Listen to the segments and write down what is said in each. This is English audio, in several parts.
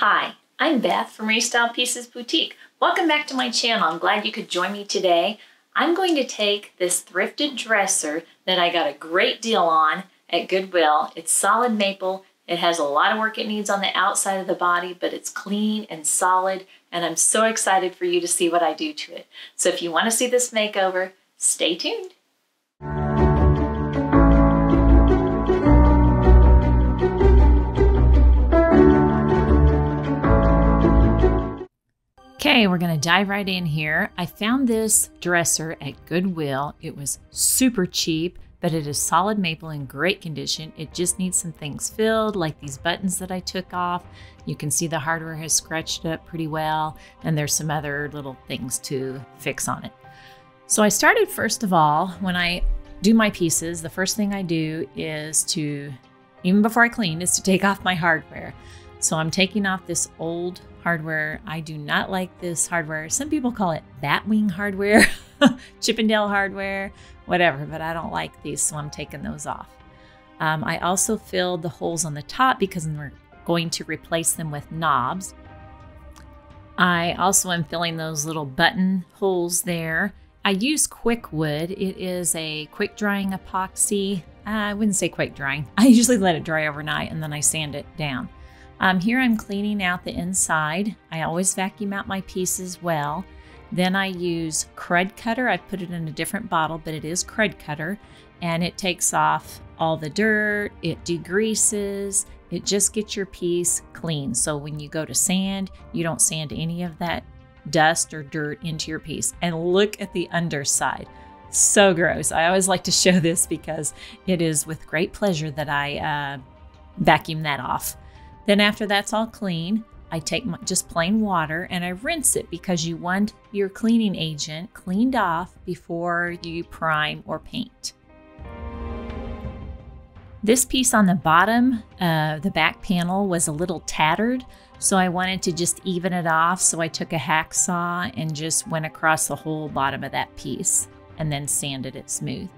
Hi, I'm Beth from Restyled Pieces Boutique. Welcome back to my channel. I'm glad you could join me today. I'm going to take this thrifted dresser that I got a great deal on at Goodwill. It's solid maple. It has a lot of work it needs on the outside of the body, but it's clean and solid, and I'm so excited for you to see what I do to it. So if you want to see this makeover, stay tuned. Okay, we're gonna dive right in here. I found this dresser at Goodwill. It was super cheap, but it is solid maple in great condition. It just needs some things filled, like these buttons that I took off. You can see the hardware has scratched up pretty well, and there's some other little things to fix on it. So I started, first of all, when I do my pieces, the first thing I do is to, even before I clean, is to take off my hardware. So I'm taking off this old hardware. I do not like this hardware. Some people call it batwing hardware, Chippendale hardware, whatever, but I don't like these, so I'm taking those off. I also filled the holes on the top because we're going to replace them with knobs. I also am filling those little button holes there. I use Quickwood. It is a quick drying epoxy. I wouldn't say quick drying. I usually let it dry overnight and then I sand it down. Here I'm cleaning out the inside. I always vacuum out my pieces well. Then I use Krud Kutter. I put it in a different bottle, but it is Krud Kutter, and it takes off all the dirt, it degreases, it just gets your piece clean. So when you go to sand, you don't sand any of that dust or dirt into your piece. And look at the underside. So gross. I always like to show this because it is with great pleasure that I vacuum that off. Then after that's all clean, I take just plain water and I rinse it because you want your cleaning agent cleaned off before you prime or paint. This piece on the bottom, the back panel, was a little tattered, so I wanted to just even it off, so I took a hacksaw and just went across the whole bottom of that piece and then sanded it smooth.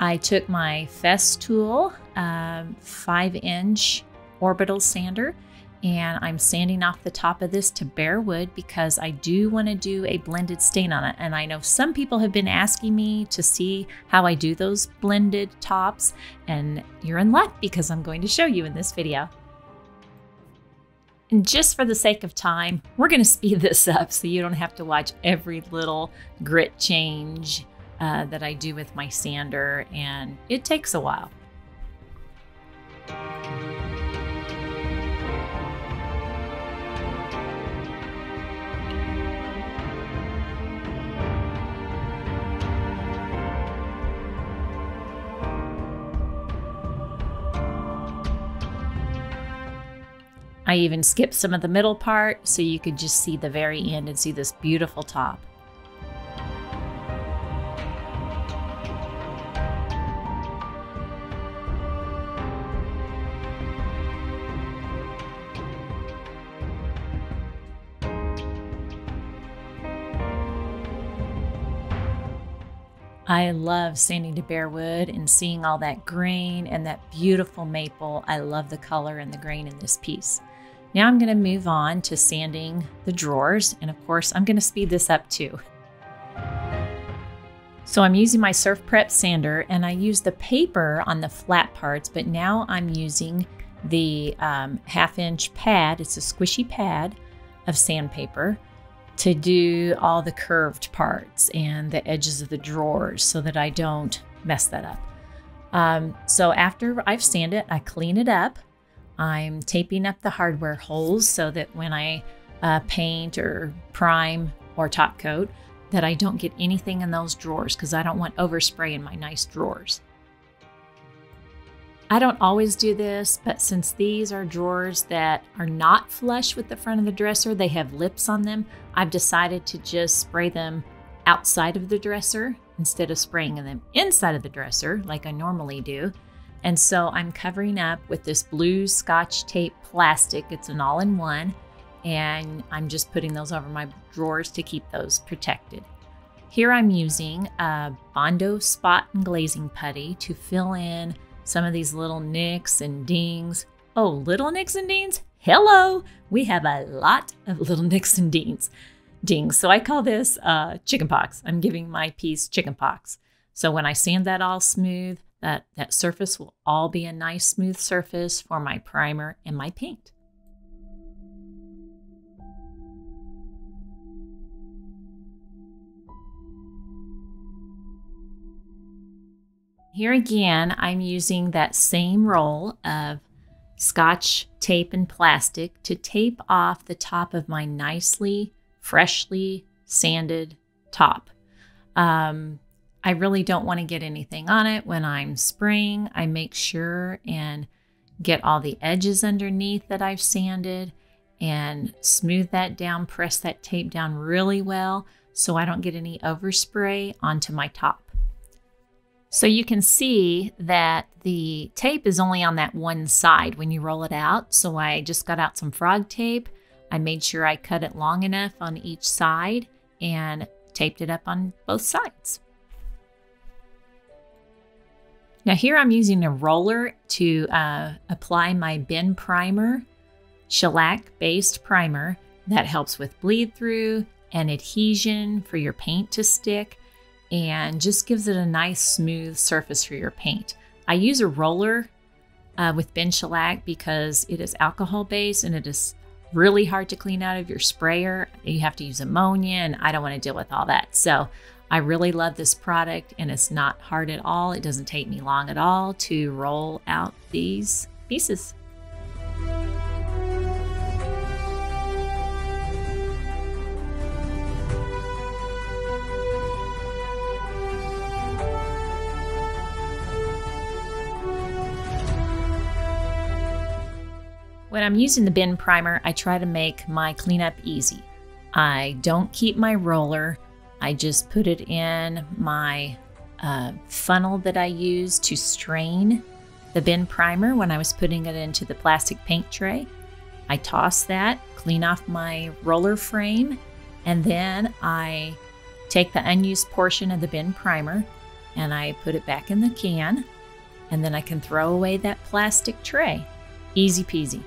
I took my Festool 5-inch orbital sander, and I'm sanding off the top of this to bare wood because I do want to do a blended stain on it. And I know some people have been asking me to see how I do those blended tops, and you're in luck because I'm going to show you in this video. And just for the sake of time, we're going to speed this up so you don't have to watch every little grit change that I do with my sander, and it takes a while. I even skipped some of the middle part so you could just see the very end and see this beautiful top. I love sanding to bare wood and seeing all that grain and that beautiful maple. I love the color and the grain in this piece. Now I'm going to move on to sanding the drawers, and of course I'm going to speed this up too. So I'm using my Surf Prep sander, and I use the paper on the flat parts, but now I'm using the 1/2-inch pad. It's a squishy pad of sandpaper to do all the curved parts and the edges of the drawers so that I don't mess that up. So after I've sanded it, I clean it up. I'm taping up the hardware holes so that when I paint or prime or top coat, that I don't get anything in those drawers because I don't want overspray in my nice drawers. I don't always do this, but since these are drawers that are not flush with the front of the dresser, they have lips on them, I've decided to just spray them outside of the dresser instead of spraying them inside of the dresser like I normally do. And so I'm covering up with this blue Scotch tape plastic. It's an all-in-one, and I'm just putting those over my drawers to keep those protected. Here I'm using a Bondo spot and glazing putty to fill in some of these little nicks and dings. Oh, little nicks and dings? Hello! We have a lot of little nicks and dings. So I call this chicken pox. I'm giving my piece chicken pox. So when I sand that all smooth, that surface will all be a nice smooth surface for my primer and my paint. Here again, I'm using that same roll of Scotch tape and plastic to tape off the top of my nicely, freshly sanded top. I really don't want to get anything on it when I'm spraying. I make sure and get all the edges underneath that I've sanded and smooth that down, press that tape down really well so I don't get any overspray onto my top. So you can see that the tape is only on that one side when you roll it out. So I just got out some Frog Tape. I made sure I cut it long enough on each side and taped it up on both sides. Now here I'm using a roller to apply my BIN primer, shellac-based primer. That helps with bleed through and adhesion for your paint to stick, and just gives it a nice smooth surface for your paint. I use a roller with BIN shellac because it is alcohol-based and it is really hard to clean out of your sprayer. You have to use ammonia and I don't want to deal with all that. So I really love this product and it's not hard at all. It doesn't take me long at all to roll out these pieces. When I'm using the BIN primer, I try to make my cleanup easy. I don't keep my roller. I just put it in my funnel that I use to strain the BIN primer when I was putting it into the plastic paint tray. I toss that, clean off my roller frame, and then I take the unused portion of the BIN primer and I put it back in the can, and then I can throw away that plastic tray. Easy peasy.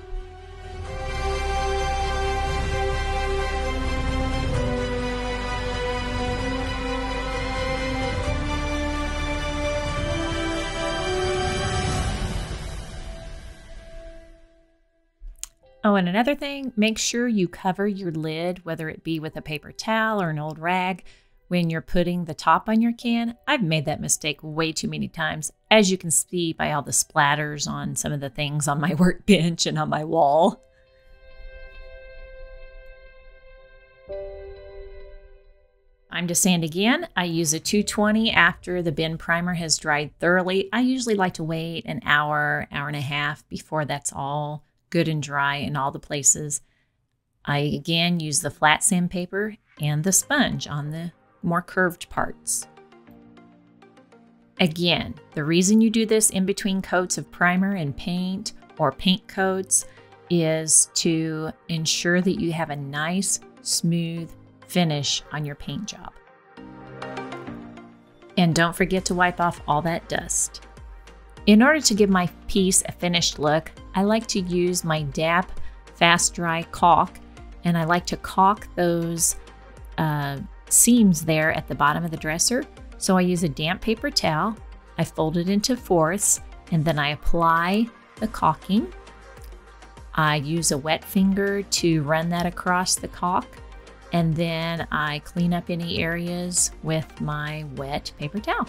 Oh, and another thing, make sure you cover your lid, whether it be with a paper towel or an old rag, when you're putting the top on your can. I've made that mistake way too many times, as you can see by all the splatters on some of the things on my workbench and on my wall. Time to sand again. I use a 220 after the BIN primer has dried thoroughly. I usually like to wait an hour, hour and a half before that's all good and dry in all the places. I again use the flat sandpaper and the sponge on the more curved parts. Again, the reason you do this in between coats of primer and paint or paint coats is to ensure that you have a nice, smooth finish on your paint job. And don't forget to wipe off all that dust. In order to give my piece a finished look, I like to use my DAP Fast-Dry Caulk, and I like to caulk those seams there at the bottom of the dresser. So I use a damp paper towel, I fold it into fourths, and then I apply the caulking. I use a wet finger to run that across the caulk, and then I clean up any areas with my wet paper towel.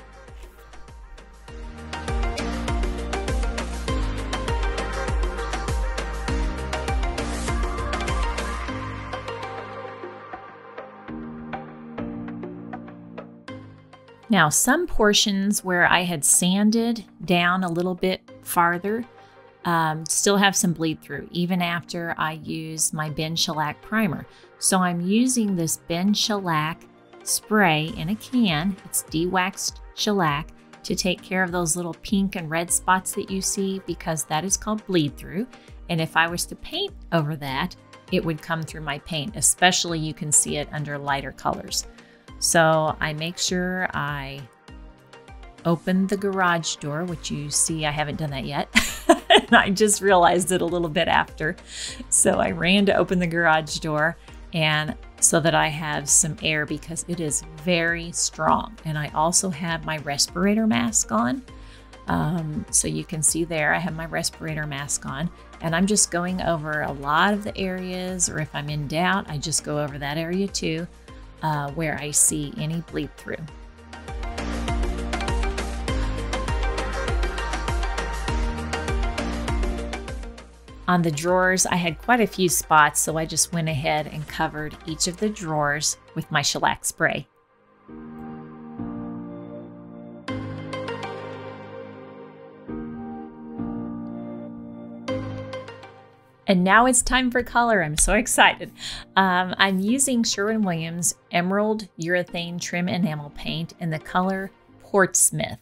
Now, some portions where I had sanded down a little bit farther still have some bleed through, even after I use my BIN shellac primer. So I'm using this BIN shellac spray in a can, it's de-waxed shellac, to take care of those little pink and red spots that you see, because that is called bleed through. And if I was to paint over that, it would come through my paint, especially you can see it under lighter colors. So I make sure I open the garage door, which you see I haven't done that yet. And I just realized it a little bit after. So I ran to open the garage door and so that I have some air because it is very strong. And I also have my respirator mask on. So you can see there, I have my respirator mask on and I'm just going over a lot of the areas, or if I'm in doubt, I just go over that area too, where I see any bleed through. On the drawers, I had quite a few spots, so I just went ahead and covered each of the drawers with my shellac spray. And now it's time for color. I'm so excited. I'm using Sherwin-Williams Emerald Urethane Trim Enamel Paint in the color Portsmouth.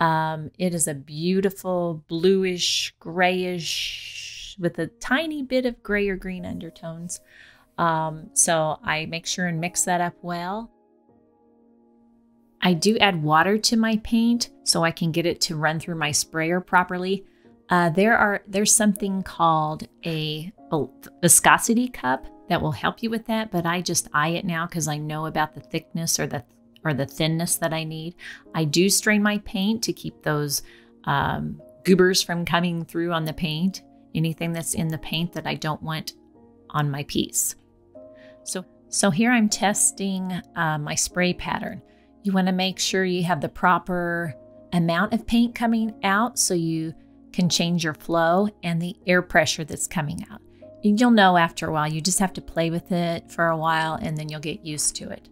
It is a beautiful bluish, grayish, with a tiny bit of gray or green undertones. So I make sure and mix that up well. I do add water to my paint so I can get it to run through my sprayer properly. There's something called a viscosity cup that will help you with that, but I just eye it now because I know about the thickness or the thinness that I need. I do strain my paint to keep those goobers from coming through on the paint, anything that's in the paint that I don't want on my piece. So here I'm testing my spray pattern. You want to make sure you have the proper amount of paint coming out so you can change your flow and the air pressure that's coming out. And you'll know after a while, you just have to play with it for a while and then you'll get used to it.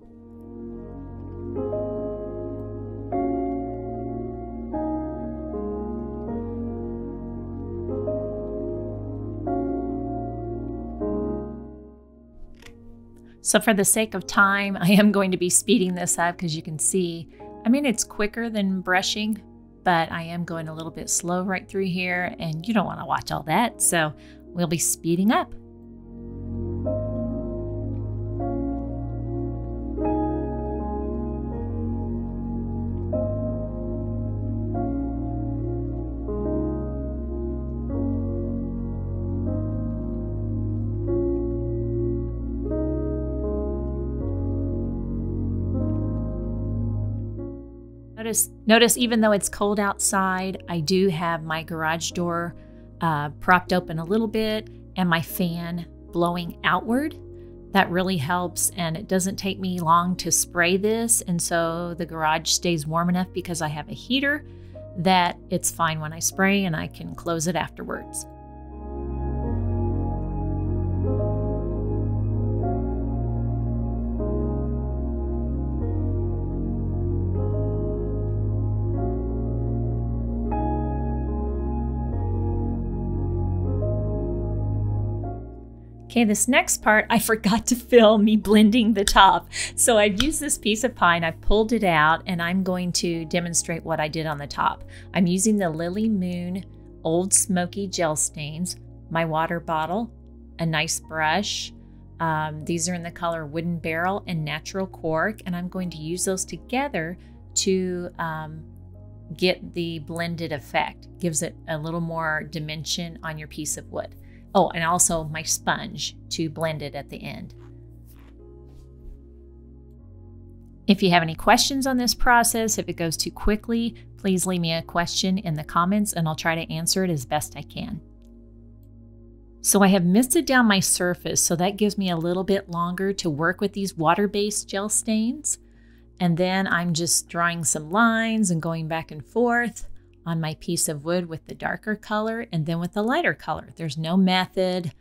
So for the sake of time, I am going to be speeding this up because you can see, I mean, it's quicker than brushing, but I am going a little bit slow right through here and you don't want to watch all that. So we'll be speeding up. Notice even though it's cold outside, I do have my garage door propped open a little bit and my fan blowing outward. That really helps and it doesn't take me long to spray this, and so the garage stays warm enough because I have a heater that it's fine when I spray and I can close it afterwards. Okay, this next part, I forgot to film me blending the top. So I've used this piece of pine, I've pulled it out, and I'm going to demonstrate what I did on the top. I'm using the Lily Moon Old Smoky Gel Stains, my water bottle, a nice brush. These are in the color Wooden Barrel and Natural Cork, and I'm going to use those together to get the blended effect. Gives it a little more dimension on your piece of wood. Oh, and also my sponge to blend it at the end. If you have any questions on this process, if it goes too quickly, please leave me a question in the comments and I'll try to answer it as best I can. So I have misted down my surface, so that gives me a little bit longer to work with these water-based gel stains. And then I'm just drawing some lines and going back and forth on my piece of wood with the darker color and then with the lighter color. There's no method,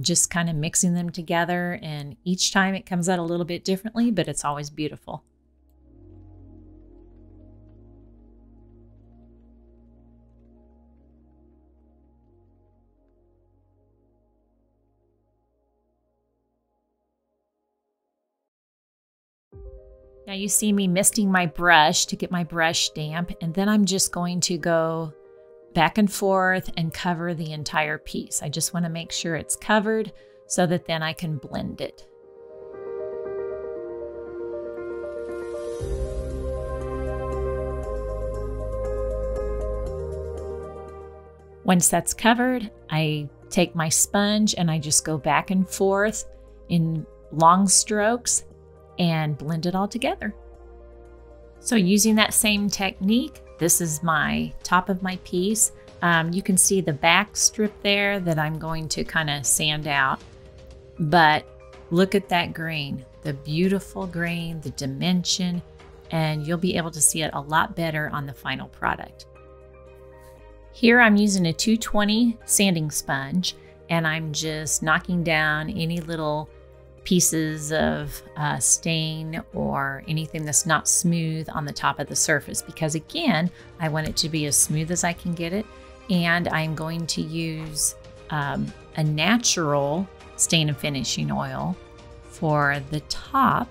just kind of mixing them together, and each time it comes out a little bit differently, but it's always beautiful. Now you see me misting my brush to get my brush damp, and then I'm just going to go back and forth and cover the entire piece. I just want to make sure it's covered so that then I can blend it. Once that's covered, I take my sponge and I just go back and forth in long strokes and blend it all together. So using that same technique, this is my top of my piece. You can see the back strip there that I'm going to kind of sand out, but look at that green, the beautiful green, the dimension, and you'll be able to see it a lot better on the final product. Here I'm using a 220 sanding sponge, and I'm just knocking down any little pieces of stain or anything that's not smooth on the top of the surface, because again, I want it to be as smooth as I can get it. And I'm going to use a natural stain and finishing oil for the top.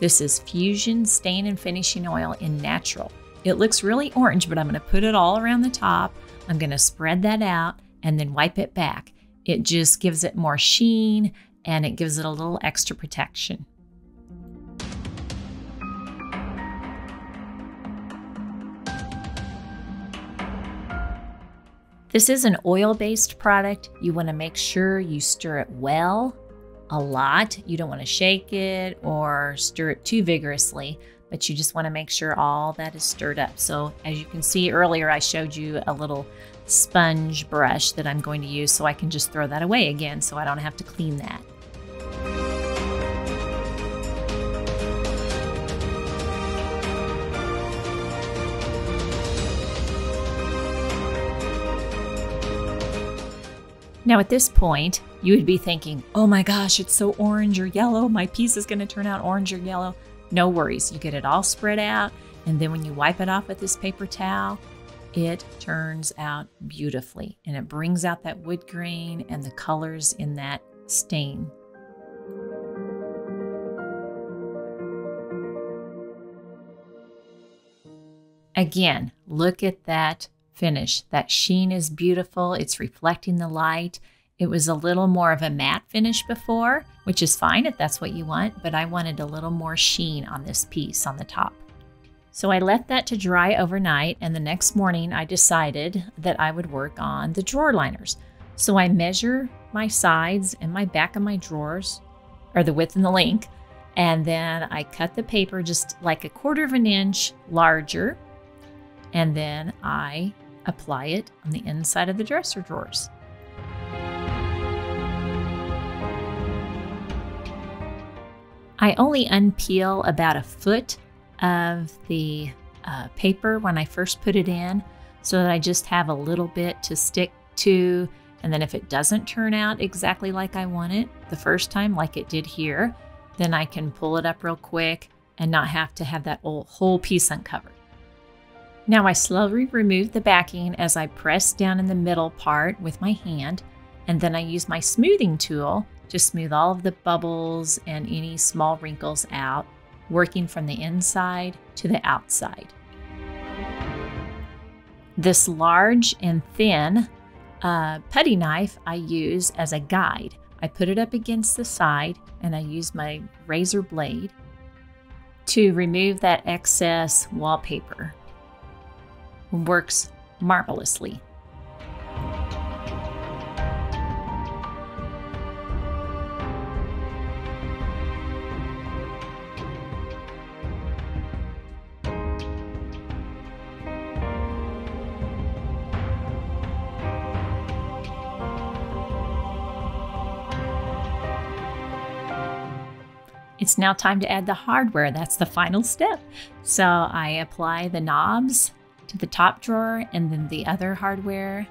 This is Fusion Stain and Finishing Oil in Natural. It looks really orange, but I'm gonna put it all around the top. I'm gonna spread that out and then wipe it back. It just gives it more sheen and it gives it a little extra protection. This is an oil-based product. You wanna make sure you stir it well, a lot. You don't wanna shake it or stir it too vigorously, but you just wanna make sure all that is stirred up. So as you can see earlier, I showed you a little sponge brush that I'm going to use, so I can just throw that away again so I don't have to clean that. Now at this point, you would be thinking, oh my gosh, it's so orange or yellow. My piece is gonna turn out orange or yellow. No worries, you get it all spread out. And then when you wipe it off with this paper towel, it turns out beautifully. And it brings out that wood grain and the colors in that stain. Again, look at that finish. That sheen is beautiful. It's reflecting the light. It was a little more of a matte finish before, which is fine if that's what you want, but I wanted a little more sheen on this piece on the top. So I left that to dry overnight, and the next morning I decided that I would work on the drawer liners. So I measure my sides and my back of my drawers, or the width and the length, and then I cut the paper just like a quarter of an inch larger, and then I apply it on the inside of the dresser drawers. I only unpeel about a foot of the paper when I first put it in, so that I just have a little bit to stick to, and then if it doesn't turn out exactly like I want it the first time, like it did here, then I can pull it up real quick and not have to have that whole piece uncovered. Now I slowly removed the backing as I pressed down in the middle part with my hand, and then I used my smoothing tool to smooth all of the bubbles and any small wrinkles out, working from the inside to the outside. This large and thin putty knife I use as a guide. I put it up against the side and I use my razor blade to remove that excess wallpaper. Works marvelously. It's now time to add the hardware. That's the final step. So I apply the knobs to the top drawer, and then the other hardware,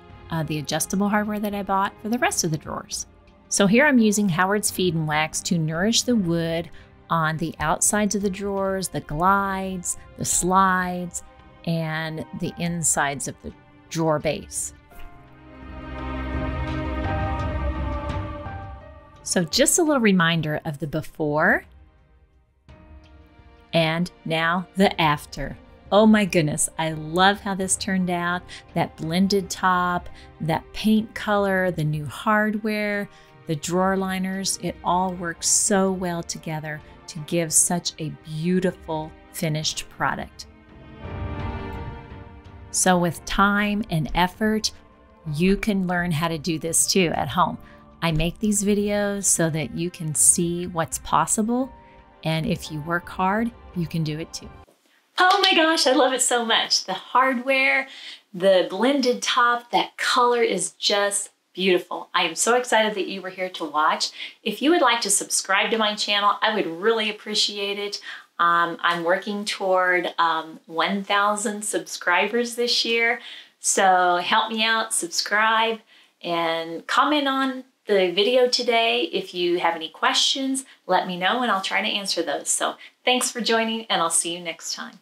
the adjustable hardware that I bought for the rest of the drawers. So here I'm using Howard's Feed and Wax to nourish the wood on the outsides of the drawers, the glides, the slides, and the insides of the drawer base. So just a little reminder of the before and now the after. Oh my goodness, I love how this turned out. That blended top, that paint color, the new hardware, the drawer liners, it all works so well together to give such a beautiful finished product. So with time and effort, you can learn how to do this too at home. I make these videos so that you can see what's possible, and if you work hard, you can do it too. Oh my gosh, I love it so much. The hardware, the blended top, that color is just beautiful. I am so excited that you were here to watch. If you would like to subscribe to my channel, I would really appreciate it. I'm working toward 1,000 subscribers this year. So help me out, subscribe, and comment on the video today. If you have any questions, let me know and I'll try to answer those. So thanks for joining, and I'll see you next time.